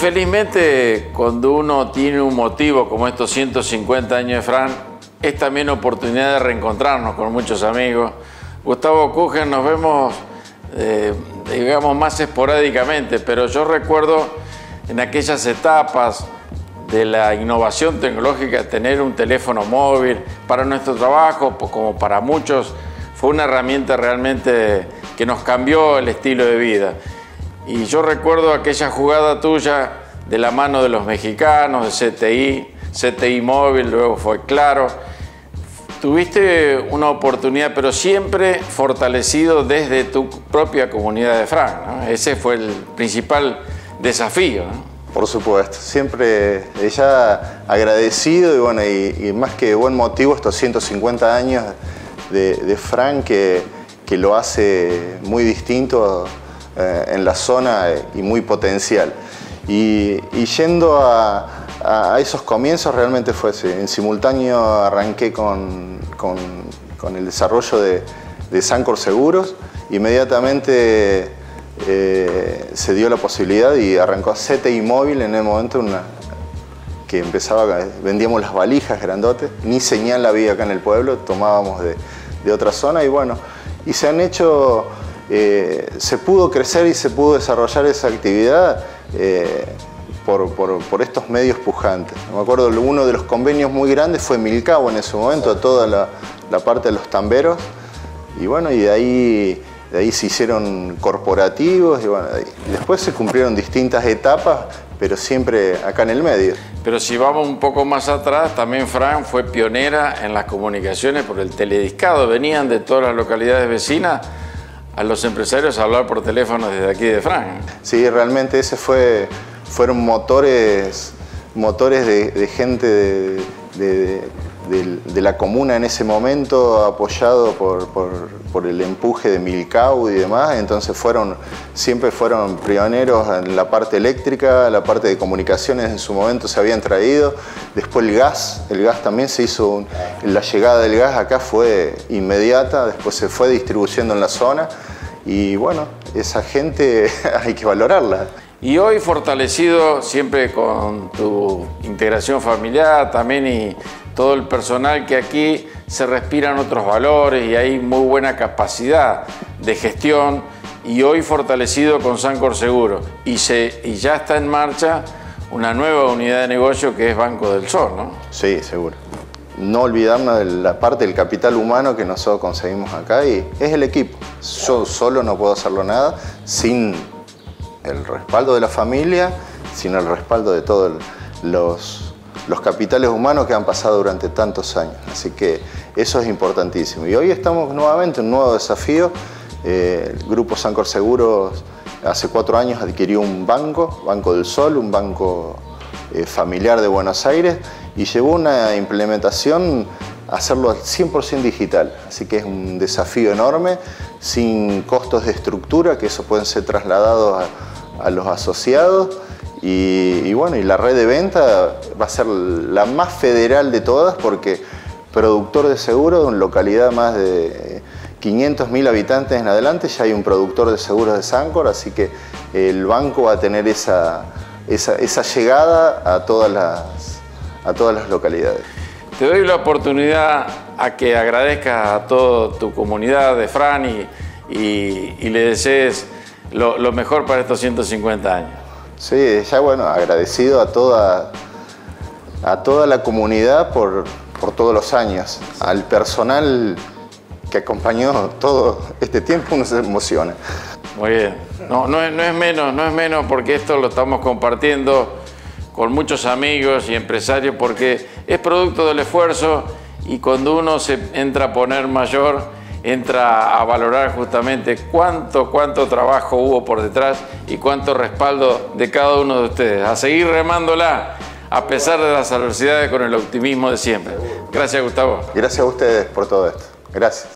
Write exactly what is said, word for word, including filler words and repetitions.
felizmente, cuando uno tiene un motivo como estos ciento cincuenta años de Franck, es también oportunidad de reencontrarnos con muchos amigos. Gustavo Kuchen nos vemos, eh, digamos, más esporádicamente, pero yo recuerdo en aquellas etapas de la innovación tecnológica, tener un teléfono móvil para nuestro trabajo, como para muchos, fue una herramienta realmente que nos cambió el estilo de vida. Y yo recuerdo aquella jugada tuya de la mano de los mexicanos, de C T I, C T I móvil, luego fue Claro. Tuviste una oportunidad, pero siempre fortalecido desde tu propia comunidad de Franck, ¿no? Ese fue el principal desafío, ¿no? Por supuesto, siempre ella agradecido y, bueno, y, y más que buen motivo estos ciento cincuenta años de, de Franck que, que lo hace muy distinto eh, en la zona y muy potencial. Y, y yendo a, a esos comienzos realmente fue así, en simultáneo arranqué con, con, con el desarrollo de, de Sancor Seguros, inmediatamente Eh, se dio la posibilidad y arrancó C T I móvil en el momento una, que empezaba, vendíamos las valijas grandotes, ni señal había acá en el pueblo, tomábamos de, de otra zona y bueno, y se han hecho, eh, se pudo crecer y se pudo desarrollar esa actividad eh, por, por, por estos medios pujantes. Me acuerdo, uno de los convenios muy grandes fue Milcavo en ese momento, toda la, la parte de los tamberos y bueno, y de ahí... De ahí se hicieron corporativos y bueno, después se cumplieron distintas etapas, pero siempre acá en el medio. Pero si vamos un poco más atrás, también Franck fue pionera en las comunicaciones por el telediscado. Venían de todas las localidades vecinas a los empresarios a hablar por teléfono desde aquí de Franck. Sí, realmente ese fue, fueron motores, motores de, de gente de, de, de de la comuna en ese momento, apoyado por, por, por el empuje de Milkaut y demás, entonces fueron, siempre fueron pioneros en la parte eléctrica, la parte de comunicaciones en su momento se habían traído, después el gas, el gas también se hizo, un, la llegada del gas acá fue inmediata, después se fue distribuyendo en la zona y bueno, esa gente hay que valorarla. Y hoy fortalecido siempre con tu integración familiar también y todo el personal que aquí se respiran otros valores y hay muy buena capacidad de gestión y hoy fortalecido con Sancor Seguros y, se, y ya está en marcha una nueva unidad de negocio que es Banco del Sol, ¿no? Sí, seguro. No olvidarnos de la parte del capital humano que nosotros conseguimos acá y es el equipo. Yo solo no puedo hacerlo nada sin el respaldo de la familia, sin el respaldo de todos los... los capitales humanos que han pasado durante tantos años. Así que eso es importantísimo. Y hoy estamos nuevamente en un nuevo desafío. Eh, el Grupo Sancor Seguros hace cuatro años adquirió un banco, Banco del Sol, un banco eh, familiar de Buenos Aires, y llevó una implementación a hacerlo al cien por ciento digital. Así que es un desafío enorme, sin costos de estructura, que eso pueden ser trasladados a, a los asociados. Y, y bueno, y la red de venta va a ser la más federal de todas porque productor de seguros, en localidad más de quinientos mil habitantes en adelante, ya hay un productor de seguros de Sancor, así que el banco va a tener esa, esa, esa llegada a todas las, a todas las localidades. Te doy la oportunidad a que agradezcas a toda tu comunidad de Franck y, y, y le desees lo, lo mejor para estos ciento cincuenta años. Sí, ya bueno, agradecido a toda, a toda la comunidad por, por todos los años, al personal que acompañó todo este tiempo, uno se emociona. Muy bien, no, no, es, no es menos, no es menos porque esto lo estamos compartiendo con muchos amigos y empresarios porque es producto del esfuerzo y cuando uno se entra a poner mayor, entra a valorar justamente cuánto, cuánto trabajo hubo por detrás y cuánto respaldo de cada uno de ustedes. A seguir remándola, a pesar de las adversidades, con el optimismo de siempre. Gracias, Gustavo. Gracias a ustedes por todo esto. Gracias.